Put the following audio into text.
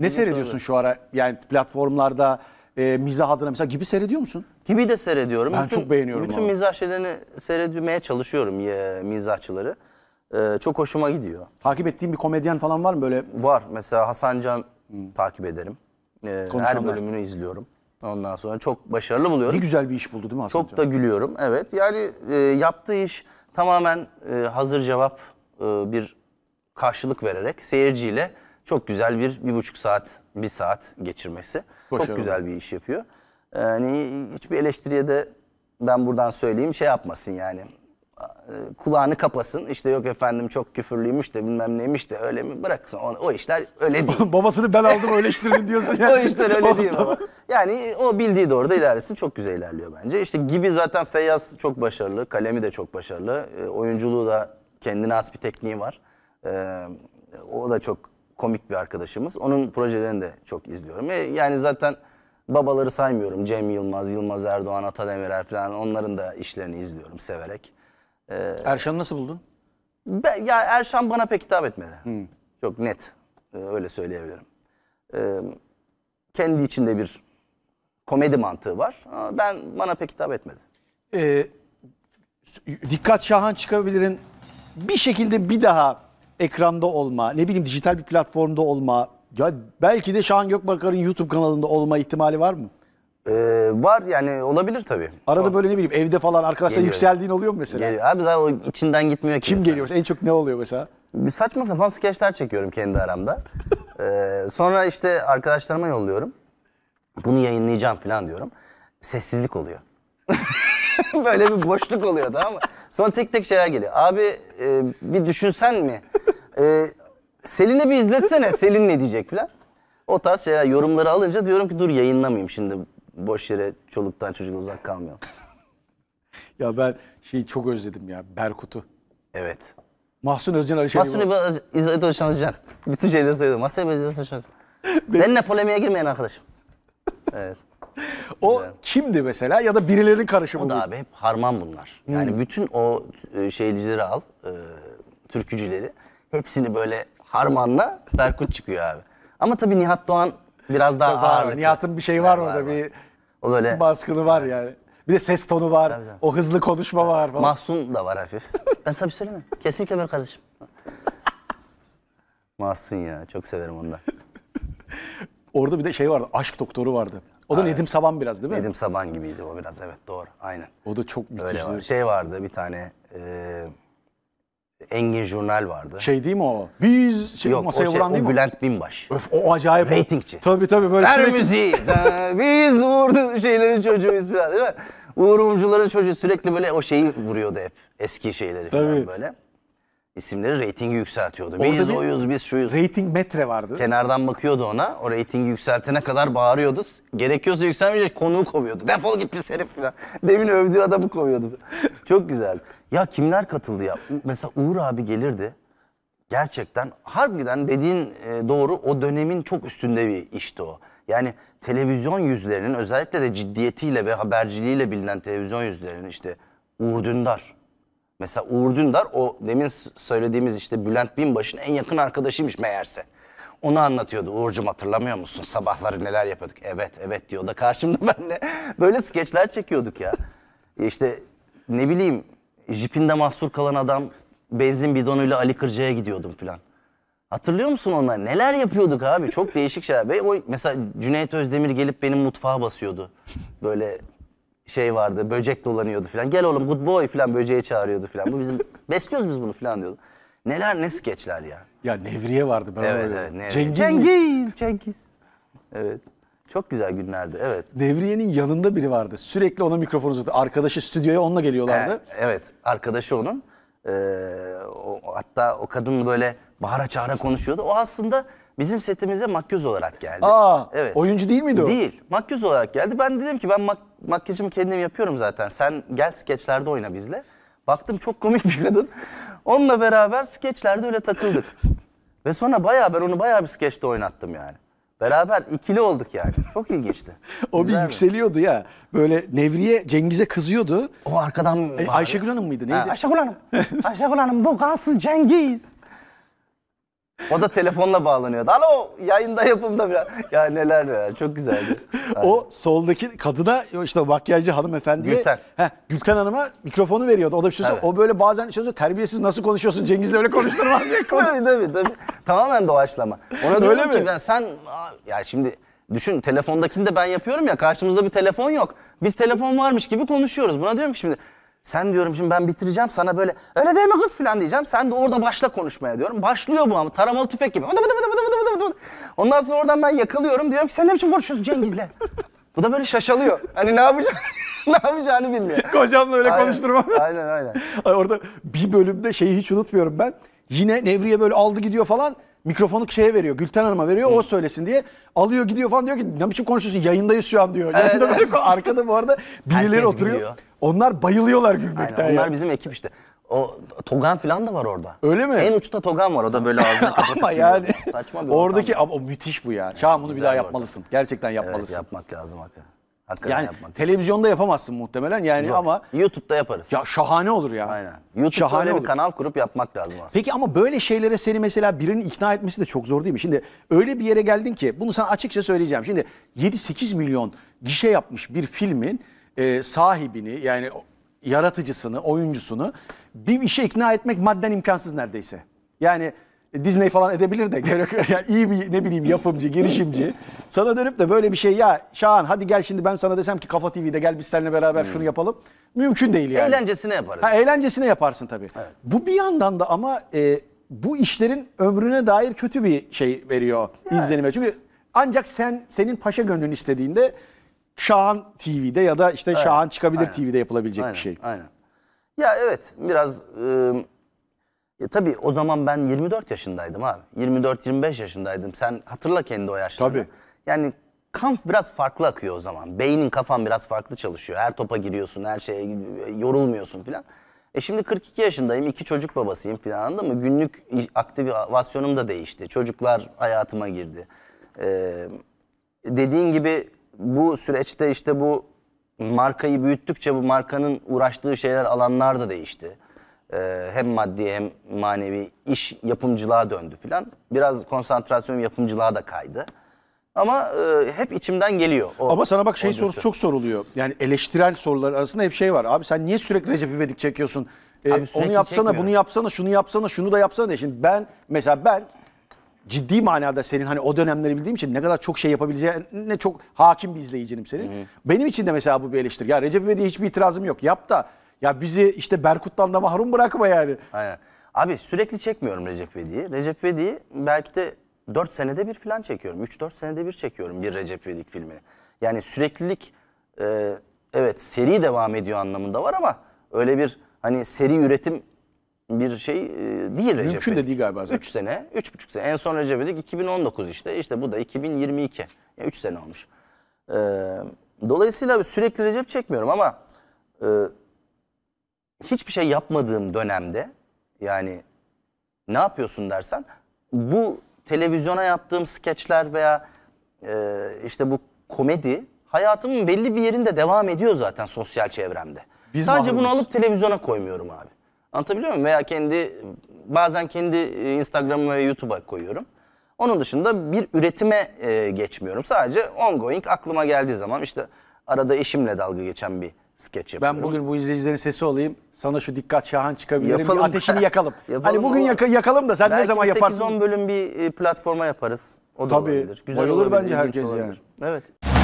Ne seyrediyorsun şu ara? Yani platformlarda mizah adına mesela Gibi seyrediyor musun? Gibi de seyrediyorum. Ben çok beğeniyorum. Bütün mizah şeylerini seyretmeye çalışıyorum, mizahçıları. Çok hoşuma gidiyor. Takip ettiğin bir komedyen falan var mı böyle? Var. Mesela Hasan Can takip ederim. Her bölümünü izliyorum. Ondan sonra çok başarılı buluyorum. Ne güzel bir iş buldu değil mi Hasan Can? Çok da gülüyorum. Evet. Yani yaptığı iş tamamen hazır cevap bir karşılık vererek seyirciyle çok güzel bir buçuk saat geçirmesi. Başarılı. Çok güzel bir iş yapıyor. Yani hiçbir eleştiriye de ben buradan söyleyeyim şey yapmasın yani. Kulağını kapasın. İşte yok efendim çok küfürlüymüş de bilmem neymiş de öyle mi bıraksın. O işler öyle değil. Babasını ben aldım öyle işlerim diyorsun yani. O işler öyle değil baba. Yani o bildiği doğru da ilerlesin. Çok güzel ilerliyor bence. İşte Gibi zaten Feyyaz çok başarılı. Kalemi de çok başarılı. Oyunculuğu da kendine has bir tekniği var. O da çok komik bir arkadaşımız. Onun projelerini de çok izliyorum. Yani zaten babaları saymıyorum. Cem Yılmaz, Yılmaz Erdoğan, Ata Demirer falan onların da işlerini izliyorum severek. Erşan'ı nasıl buldun? Ya Erşan bana pek hitap etmedi. Çok net. Öyle söyleyebilirim. Kendi içinde bir komedi mantığı var. Ama bana pek hitap etmedi. Dikkat Şahan Çıkabilir'in bir şekilde bir daha ekranda olma, ne bileyim dijital bir platformda olma, ya belki de Şahan Gökbakar'ın YouTube kanalında olma ihtimali var mı? Var yani olabilir tabii. Arada böyle ne bileyim evde falan arkadaşlar yükseldiğin oluyor mu mesela? Geliyor. Abi daha o içinden gitmiyor ki. Kim insan geliyor? En çok ne oluyor mesela? Saçma sapan skeçler çekiyorum kendi aramda. Sonra işte arkadaşlarıma yolluyorum. Bunu yayınlayacağım falan diyorum. Sessizlik oluyor. Böyle bir boşluk oluyor tamam mı? Sonra tek tek şeyler geliyor. Abi bir düşünsen mi? Selin'e bir izletsene. Selin ne diyecek falan. O tarz şeyler yorumları alınca diyorum ki dur yayınlamayayım şimdi. Boş yere çoluktan çocuğa uzak kalmıyor. Ya ben şeyi çok özledim ya. Berkut'u. Evet. Mahsun Özcan Ali Şahit. Mahsun Özcan. Bütün şeyleri söyledim. Mahsun Özcan. Benimle polemiğe girmeyen arkadaşım. Evet. O güzel. Kimdi mesela ya da birilerinin karışımı mı? O da abi hep harman bunlar. Yani bütün o şeycileri al, türkücüleri. Hepsini böyle harmanla Berkut çıkıyor abi. Ama tabii Nihat Doğan biraz daha ağır. Nihat'ın bir şeyi var orada bir öyle baskını var yani. Bir de ses tonu var. Tabii. O hızlı konuşma var falan. Mahsun da var hafif. Ben sana bir söyleyeyim mi? Kesinlikle böyle kardeşim. Mahsun ya çok severim ondan. Orada bir de şey vardı. Aşk doktoru vardı. O da abi, Nedim Saban biraz değil mi? Nedim Saban gibiydi o biraz evet doğru aynen. O da çok müthişti. Öyle var. Şey vardı bir tane Engin Jurnal vardı. Şey değil mi o? Biz şey, yok, masaya vuran değil mi? O Gülent Binbaş. Öf, o acayip. Ratingçi. Tabii tabii böyle her sürekli. Müziği. Biz Uğur şeylerin çocuğuyuz falan değil mi? Uğur Umcuların çocuğu sürekli böyle o şeyi vuruyordu hep. Eski şeyleri falan tabii. Böyle. İsimleri reytingi yükseltiyordu. Orada biz oyuz, biz şuyuz. Rating metre vardı. Kenardan bakıyordu ona. O reytingi yükseltene kadar bağırıyordu. Gerekiyorsa yükselmeyecek konuğu kovuyordu. Defol git bir herif falan. Demin övdüğü adamı kovuyordu. Çok güzeldi. Ya kimler katıldı ya? Mesela Uğur abi gelirdi. Gerçekten harbiden dediğin doğru o dönemin çok üstünde bir işti o. Yani televizyon yüzlerinin özellikle de ciddiyetiyle ve haberciliğiyle bilinen televizyon yüzlerinin işte Uğur Dündar. Mesela Uğur Dündar o demin söylediğimiz işte Bülent Binbaş'ın en yakın arkadaşıymış meğerse. Onu anlatıyordu. Uğur'cum hatırlamıyor musun? Sabahları neler yapıyorduk? Evet evet diyor da karşımda benle. Böyle skeçler çekiyorduk ya. İşte ne bileyim jipinde mahsur kalan adam benzin bidonuyla Ali Kırca'ya gidiyordum falan. Hatırlıyor musun onları? Neler yapıyorduk abi? Çok değişik şeyler. Ve o mesela Cüneyt Özdemir gelip benim mutfağa basıyordu. Böyle şey vardı, böcek dolanıyordu falan. Gel oğlum good boy falan böceği çağırıyordu falan. Bu bizim besliyoruz biz bunu falan diyordu. Neler ne skeçler ya. Ya Nevriye vardı ben evet, evet, Nevriye. Cengiz. Evet. Çok güzel günlerdi. Evet. Nevriye'nin yanında biri vardı. Sürekli ona mikrofon uzatıyordu. Arkadaşı stüdyoya onunla geliyorlardı. Evet. Arkadaşı onun. Hatta o kadın böyle bağıra çağıra konuşuyordu. O aslında bizim setimize makyöz olarak geldi. Evet. Oyuncu değil miydi o? Değil. Makyöz olarak geldi. Ben dedim ki ben makyajımı kendim yapıyorum zaten. Sen gel skeçlerde oyna bizle. Baktım çok komik bir kadın. Onunla beraber skeçlerde öyle takıldık. Ve sonra ben onu bayağı bir skeçte oynattım yani. Beraber ikili olduk yani. Çok ilginçti. O güzel bir yükseliyordu ya. Böyle Nevriye Cengiz'e kızıyordu. O arkadan Ayşegül Hanım mıydı? Neydi? Ayşegül Hanım. Ayşegül Hanım bu kansız Cengiz. O da telefonla bağlanıyordu. Alo, yayında, yapımda biraz. Ya neler ya, çok güzeldi. Yani. O soldaki kadına, işte makyajcı hanımefendiye, Gülten Hanım'a mikrofonu veriyordu. O da bir şey söylüyor. O böyle bazen şey, terbiyesiz nasıl konuşuyorsun Cengiz'le öyle konuşturma diye. Tabii. Tamamen doğaçlama. Ona diyorum ki ben, sen ya şimdi düşün, telefondakini de ben yapıyorum ya, karşımızda bir telefon yok. Biz telefon varmış gibi konuşuyoruz. Buna diyorum ki şimdi, sen diyorum şimdi ben bitireceğim sana böyle, öyle değil mi kız falan diyeceğim. Sen de orada başla konuşmaya diyorum. Başlıyor bu ama taramalı tüfek gibi. Ondan sonra oradan ben yakalıyorum, diyorum ki sen ne biçim konuşuyorsun Cengiz'le? Bu da böyle şaşalıyor. Hani ne yapacağım? Ne yapacağını bilmiyor. Kocamla öyle konuşturmam. Aynen. Orada bir bölümde şeyi hiç unutmuyorum ben. Yine Nevriye böyle aldı gidiyor falan. Mikrofonu şeye veriyor, Gülten Hanım'a veriyor, o söylesin diye. Alıyor gidiyor falan, diyor ki ne biçim konuşuyorsun, yayındayız şu an diyor. Evet. Böyle arkada bu arada birileri herkes oturuyor. Biliyor. Onlar bayılıyorlar gülmekten. Aynen, onlar bizim ekip işte. O Togan falan da var orada. Öyle mi? En uçta Togan var, o da böyle ağzını kapatıp ama yani. Saçma bir oradaki ama o müthiş bu yani. Şahan, bunu bir daha yapmalısın. Orada. Gerçekten yapmalısın. Evet, yapmak lazım hakikaten. Hakikaten yani yapmak. Televizyonda yapamazsın muhtemelen yani. Zor. Ama YouTube'da yaparız. Ya şahane olur ya. Aynen. YouTube'da şahane öyle bir kanal kurup yapmak lazım aslında. Peki ama böyle şeylere seni mesela birinin ikna etmesi de çok zor değil mi? Şimdi öyle bir yere geldin ki, bunu sana açıkça söyleyeceğim. Şimdi 7-8 milyon gişe yapmış bir filmin sahibini, yani yaratıcısını, oyuncusunu bir işe ikna etmek madden imkansız neredeyse. Yani Disney falan edebilir de yani iyi bir, ne bileyim, yapımcı, girişimci sana dönüp de böyle bir şey, ya Şahan hadi gel şimdi ben sana desem ki Kafa TV'de gel biz seninle beraber şunu yapalım. Mümkün değil yani. Eğlencesine yaparız. Ha, eğlencesine yaparsın tabii. Evet. Bu bir yandan da ama bu işlerin ömrüne dair kötü bir şey veriyor izlenime. Çünkü ancak senin paşa gönlün istediğinde Şahan TV'de ya da işte Şahan Çıkabilir TV'de yapılabilecek bir şey. Aynen. Ya evet, biraz... tabii o zaman ben 24 yaşındaydım abi. 24-25 yaşındaydım. Sen hatırla kendi o yaşlarını. Tabii. Yani kan biraz farklı akıyor o zaman. Beynin, kafan biraz farklı çalışıyor. Her topa giriyorsun, her şeye yorulmuyorsun filan. Şimdi 42 yaşındayım, 2 çocuk babasıyım filan, anladın mı? Günlük aktivasyonum da değişti. Çocuklar hayatıma girdi. Dediğin gibi bu süreçte işte bu markayı büyüttükçe bu markanın uğraştığı şeyler, alanlar da değişti. Hem maddi hem manevi iş yapımcılığa döndü filan. Biraz konsantrasyon yapımcılığa da kaydı. Ama hep içimden geliyor. Ama sana bak, şey sorusu çok soruluyor. Yani eleştirel sorular arasında hep şey var. Abi sen niye sürekli Recep İvedik çekiyorsun? Onu yapsana, bunu yapsana, şunu yapsana, şunu da yapsana diye. Şimdi ben ciddi manada senin hani o dönemleri bildiğim için ne kadar çok şey yapabileceğine çok hakim bir izleyicinim senin. Benim için de mesela bu bir eleştiri. Ya Recep İvedik'e hiçbir itirazım yok. Yap da ya bizi işte Berkut'tan da mahrum bırakma yani. Aynen. Abi sürekli çekmiyorum Recep İvedik'i. Recep İvedik'i belki de 4 senede bir falan çekiyorum. 3-4 senede bir çekiyorum bir Recep İvedik filmini. Yani süreklilik evet, seri devam ediyor anlamında var ama öyle bir hani seri üretim bir şey değil Recep İvedik. Mümkün de değil galiba zaten. 3 sene, 3,5 sene. En son Recep İvedik 2019 işte bu da 2022. Yani 3 sene olmuş. Dolayısıyla sürekli Recep çekmiyorum ama... hiçbir şey yapmadığım dönemde, yani ne yapıyorsun dersen, bu televizyona yaptığım skeçler veya işte bu komedi hayatımın belli bir yerinde devam ediyor zaten sosyal çevremde. Biz sadece bunu alıp televizyona koymuyorum abi. Anlatabiliyor muyum? Veya bazen kendi Instagram'a ve YouTube'a koyuyorum. Onun dışında bir üretime geçmiyorum. Sadece ongoing, aklıma geldiği zaman işte arada eşimle dalga geçen bir skeç yapıyorum. Ben bugün bu izleyicilerin sesi olayım. Sana şu dikkat Şahan Çıkabilirim. Yapalım. Ateşini yakalım. Hani bugün yakalım da sen belki ne zaman yaparsın? Belki 8-10 bölüm bir platforma yaparız. O da tabii, olabilir. Güzel olur bence, herkes yani. Evet.